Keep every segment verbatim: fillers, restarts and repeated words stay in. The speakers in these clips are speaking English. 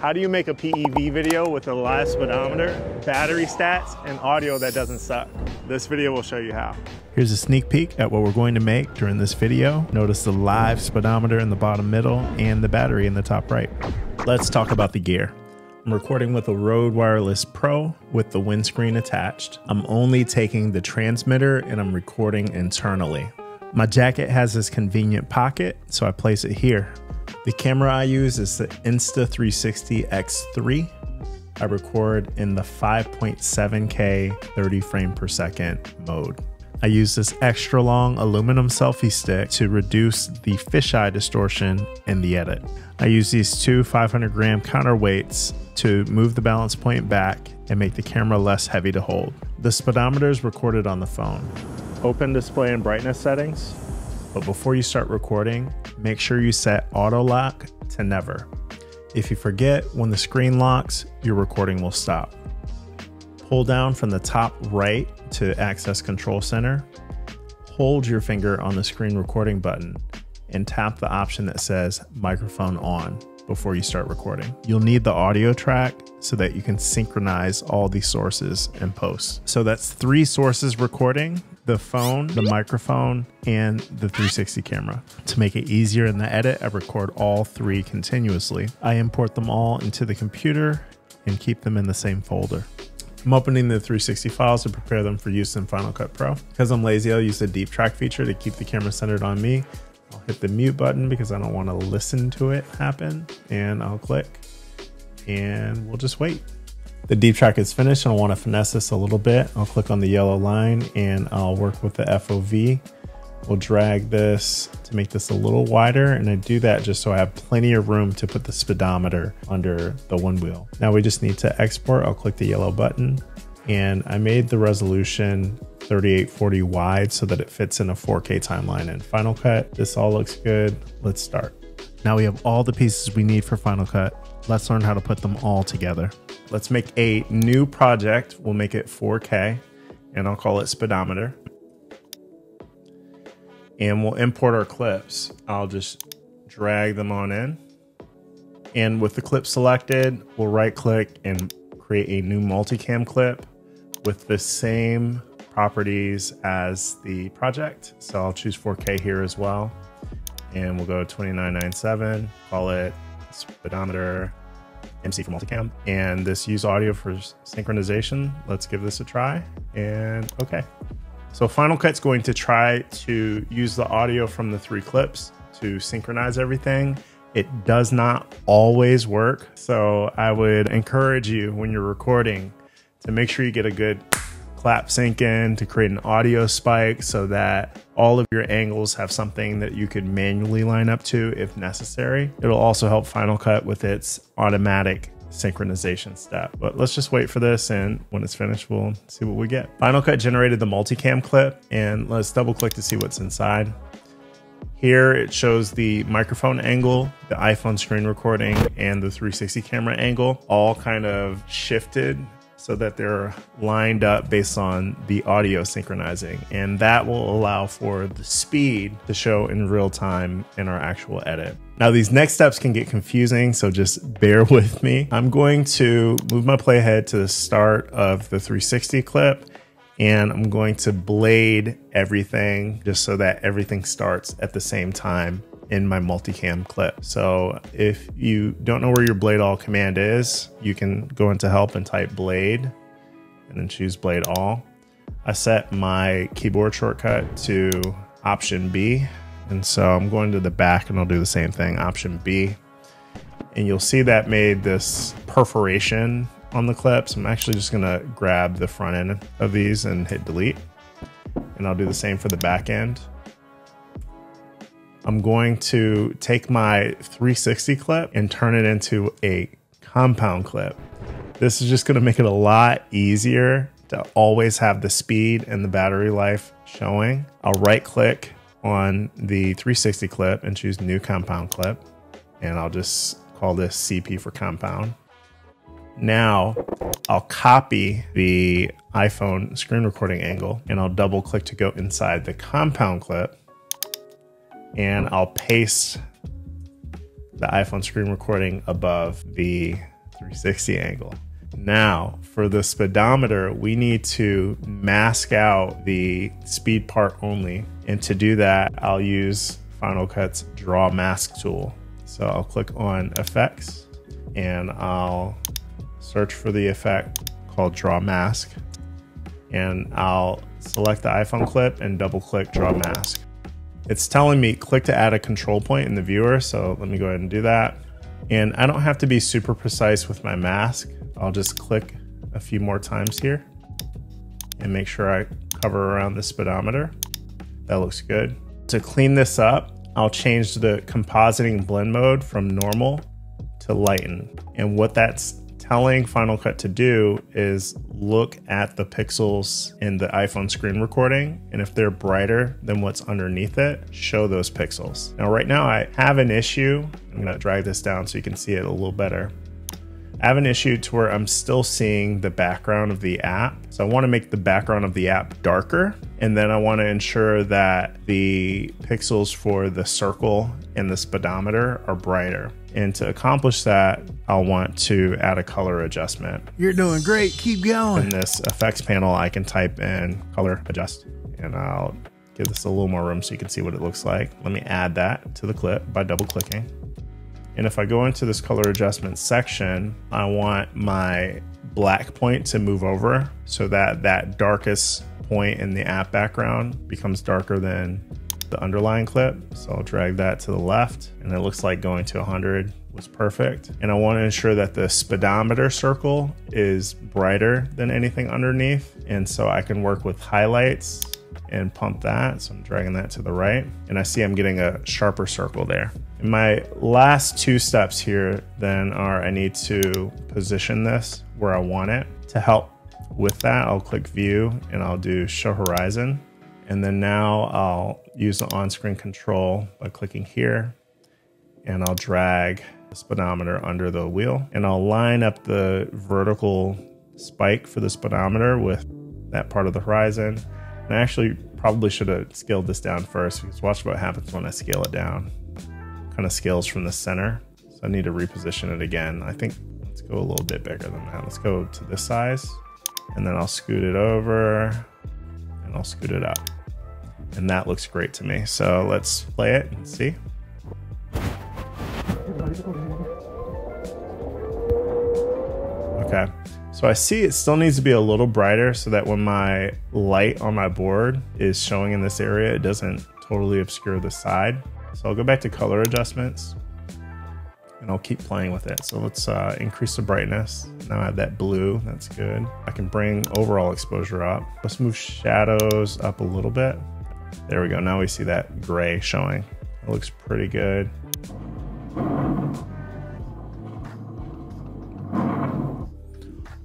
How do you make a P E V video with a live speedometer, battery stats, and audio that doesn't suck? This video will show you how. Here's a sneak peek at what we're going to make during this video. Notice the live speedometer in the bottom middle and the battery in the top right. Let's talk about the gear. I'm recording with a Rode Wireless Pro with the windscreen attached. I'm only taking the transmitter and I'm recording internally. My jacket has this convenient pocket, so I place it here. The camera I use is the Insta three sixty X three. I record in the five point seven K thirty frame per second mode. I use this extra long aluminum selfie stick to reduce the fisheye distortion in the edit. I use these two five hundred gram counterweights to move the balance point back and make the camera less heavy to hold. The speedometer is recorded on the phone. Open display and brightness settings. But before you start recording, make sure you set auto lock to never. If you forget, when the screen locks, your recording will stop. Pull down from the top right to access Control Center. Hold your finger on the screen recording button and tap the option that says microphone on before you start recording. You'll need the audio track so that you can synchronize all the sources and posts. So that's three sources recording: the phone, the microphone, and the three sixty camera. To make it easier in the edit, I record all three continuously. I import them all into the computer and keep them in the same folder. I'm opening the three sixty files to prepare them for use in Final Cut Pro. Because I'm lazy, I'll use the deep track feature to keep the camera centered on me. I'll hit the mute button because I don't want to listen to it happen, and I'll click and we'll just wait. The deep track is finished and I want to finesse this a little bit. I'll click on the yellow line and I'll work with the F O V. We'll drag this to make this a little wider, and I do that just so I have plenty of room to put the speedometer under the Onewheel. Now we just need to export. I'll click the yellow button and I made the resolution thirty-eight forty wide so that it fits in a four K timeline in Final Cut. This all looks good. Let's start. Now we have all the pieces we need for Final Cut. Let's learn how to put them all together. Let's make a new project. We'll make it four K and I'll call it speedometer. And we'll import our clips. I'll just drag them on in. And with the clip selected, we'll right click and create a new multicam clip with the same properties as the project. So I'll choose four K here as well. And we'll go twenty-nine ninety-seven, call it speedometer M C for multicam. And this use audio for synchronization. Let's give this a try and okay. So Final Cut's going to try to use the audio from the three clips to synchronize everything. It does not always work. So I would encourage you when you're recording to make sure you get a good clap sync in to create an audio spike so that all of your angles have something that you can manually line up to if necessary. It'll also help Final Cut with its automatic synchronization step. But let's just wait for this, and when it's finished, we'll see what we get. Final Cut generated the multicam clip, and let's double click to see what's inside. Here it shows the microphone angle, the iPhone screen recording, and the three sixty camera angle all kind of shifted so that they're lined up based on the audio synchronizing. And that will allow for the speed to show in real time in our actual edit. Now these next steps can get confusing, so just bear with me. I'm going to move my playhead to the start of the three sixty clip, and I'm going to blade everything just so that everything starts at the same time in my multicam clip. So if you don't know where your blade all command is, you can go into help and type blade and then choose blade all. I set my keyboard shortcut to option B. And so I'm going to the back and I'll do the same thing, option B. And you'll see that made this perforation on the clips. I'm actually just gonna grab the front end of these and hit delete. And I'll do the same for the back end. I'm going to take my three sixty clip and turn it into a compound clip. This is just gonna make it a lot easier to always have the speed and the battery life showing. I'll right click on the three sixty clip and choose new compound clip. And I'll just call this C P for compound. Now I'll copy the iPhone screen recording angle and I'll double click to go inside the compound clip. And I'll paste the iPhone screen recording above the three sixty angle. Now, for the speedometer, we need to mask out the speed part only. And to do that, I'll use Final Cut's Draw Mask tool. So I'll click on Effects and I'll search for the effect called Draw Mask. And I'll select the iPhone clip and double click Draw Mask. It's telling me click to add a control point in the viewer. So let me go ahead and do that. And I don't have to be super precise with my mask. I'll just click a few more times here and make sure I cover around the speedometer. That looks good. To clean this up, I'll change the compositing blend mode from normal to lighten. And what that's telling Final Cut to do is look at the pixels in the iPhone screen recording, and if they're brighter than what's underneath it, show those pixels. Now right now I have an issue. I'm gonna drag this down so you can see it a little better. I have an issue to where I'm still seeing the background of the app. So I want to make the background of the app darker. And then I want to ensure that the pixels for the circle and the speedometer are brighter. And to accomplish that, I'll want to add a color adjustment. You're doing great. Keep going. In this effects panel, I can type in color adjust, and I'll give this a little more room so you can see what it looks like. Let me add that to the clip by double clicking. And if I go into this color adjustment section, I want my black point to move over so that that darkest point in the app background becomes darker than the underlying clip. So I'll drag that to the left, and it looks like going to one hundred was perfect. And I want to ensure that the speedometer circle is brighter than anything underneath. And so I can work with highlights and pump that. So I'm dragging that to the right, and I see I'm getting a sharper circle there. And my last two steps here then are I need to position this where I want it. To help with that, I'll click view and I'll do show horizon. And then now I'll use the on-screen control by clicking here, and I'll drag the speedometer under the wheel, and I'll line up the vertical spike for the speedometer with that part of the horizon. And I actually probably should have scaled this down first, because watch what happens when I scale it down. It kind of scales from the center. So I need to reposition it again. I think let's go a little bit bigger than that. Let's go to this size, and then I'll scoot it over and I'll scoot it up. And that looks great to me. So let's play it and see. Okay. So I see it still needs to be a little brighter so that when my light on my board is showing in this area, it doesn't totally obscure the side. So I'll go back to color adjustments and I'll keep playing with it. So let's uh, increase the brightness. Now I have that blue, that's good. I can bring overall exposure up. Let's move shadows up a little bit. There we go, now we see that gray showing. It looks pretty good.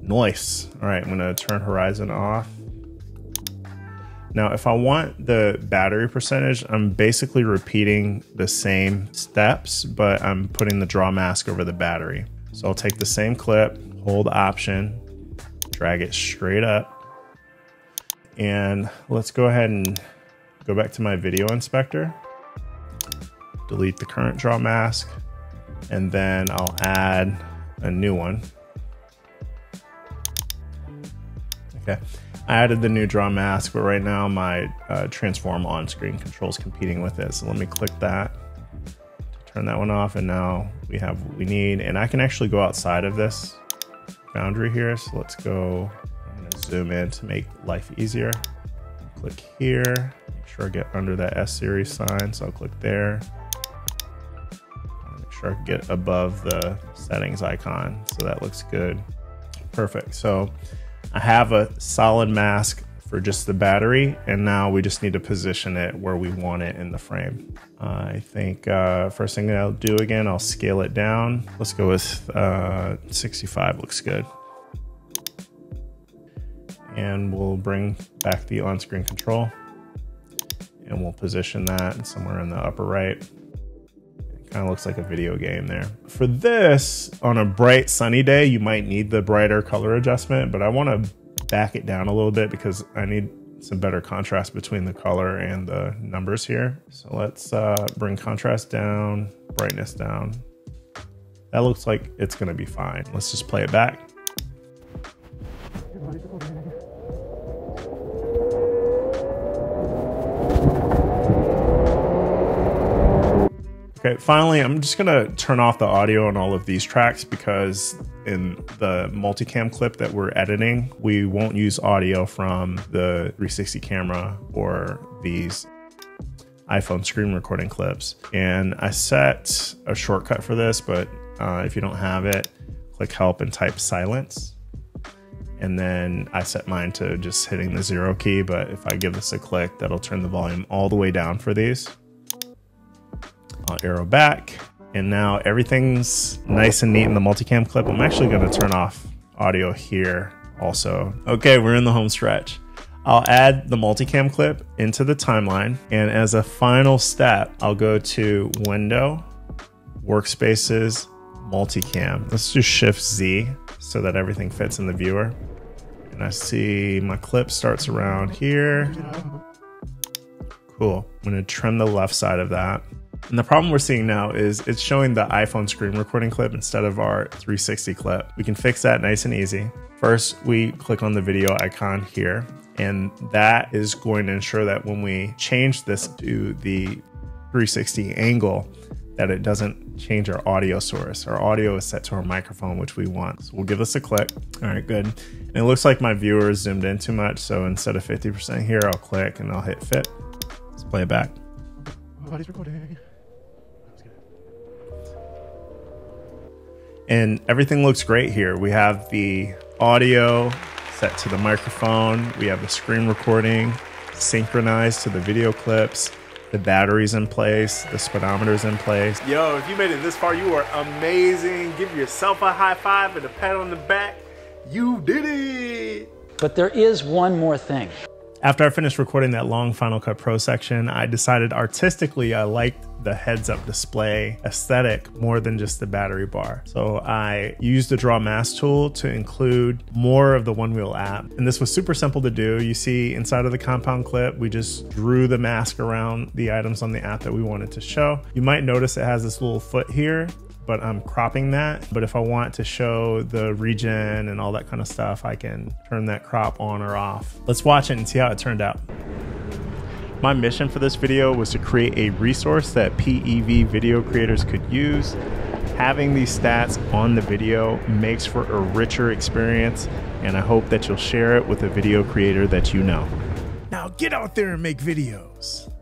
Nice. All right, I'm gonna turn horizon off. Now, if I want the battery percentage, I'm basically repeating the same steps, but I'm putting the draw mask over the battery. So I'll take the same clip, hold option, drag it straight up. And let's go ahead and go back to my video inspector, delete the current draw mask, and then I'll add a new one. Okay, I added the new draw mask, but right now my uh, transform on-screen control is competing with it. So let me click that to turn that one off, and now we have what we need. And I can actually go outside of this boundary here. So let's go, I'm gonna zoom in to make life easier. Click here, make sure I get under that S series sign. So I'll click there. Make sure I get above the settings icon. So that looks good. Perfect. So I have a solid mask for just the battery, and now we just need to position it where we want it in the frame. Uh, I think uh, first thing that I'll do again, I'll scale it down. Let's go with uh, sixty-five, looks good. And we'll bring back the on-screen control, and we'll position that somewhere in the upper right. Kind of looks like a video game there. For this, on a bright sunny day, you might need the brighter color adjustment, but I want to back it down a little bit because I need some better contrast between the color and the numbers here. So let's uh, bring contrast down, brightness down. That looks like it's gonna be fine. Let's just play it back. Okay, finally, I'm just gonna turn off the audio on all of these tracks because in the multicam clip that we're editing, we won't use audio from the three sixty camera or these iPhone screen recording clips. And I set a shortcut for this, but uh, if you don't have it, click help and type silence. And then I set mine to just hitting the zero key, but if I give this a click, that'll turn the volume all the way down for these. I'll arrow back, and now everything's nice and neat in the multicam clip. I'm actually gonna turn off audio here also. Okay, we're in the home stretch. I'll add the multicam clip into the timeline, and as a final step, I'll go to Window, Workspaces, Multicam. Let's do Shift Z so that everything fits in the viewer. And I see my clip starts around here. Cool, I'm gonna trim the left side of that. And the problem we're seeing now is it's showing the iPhone screen recording clip instead of our three sixty clip. We can fix that nice and easy. First, we click on the video icon here, and that is going to ensure that when we change this to the three sixty angle, that it doesn't change our audio source. Our audio is set to our microphone, which we want. So we'll give this a click. All right, good. And it looks like my viewer is zoomed in too much. So instead of fifty percent here, I'll click and I'll hit fit. Let's play it back. My body's recording. And everything looks great here. We have the audio set to the microphone. We have the screen recording synchronized to the video clips. The battery's in place. The speedometer's in place. Yo, if you made it this far, you are amazing. Give yourself a high five and a pat on the back. You did it. But there is one more thing. After I finished recording that long Final Cut Pro section, I decided artistically I liked the heads-up display aesthetic more than just the battery bar. So I used the Draw Mask tool to include more of the Onewheel app. And this was super simple to do. You see inside of the compound clip, we just drew the mask around the items on the app that we wanted to show. You might notice it has this little foot here, but I'm cropping that. But if I want to show the region and all that kind of stuff, I can turn that crop on or off. Let's watch it and see how it turned out. My mission for this video was to create a resource that P E V video creators could use. Having these stats on the video makes for a richer experience, and I hope that you'll share it with a video creator that you know. Now get out there and make videos.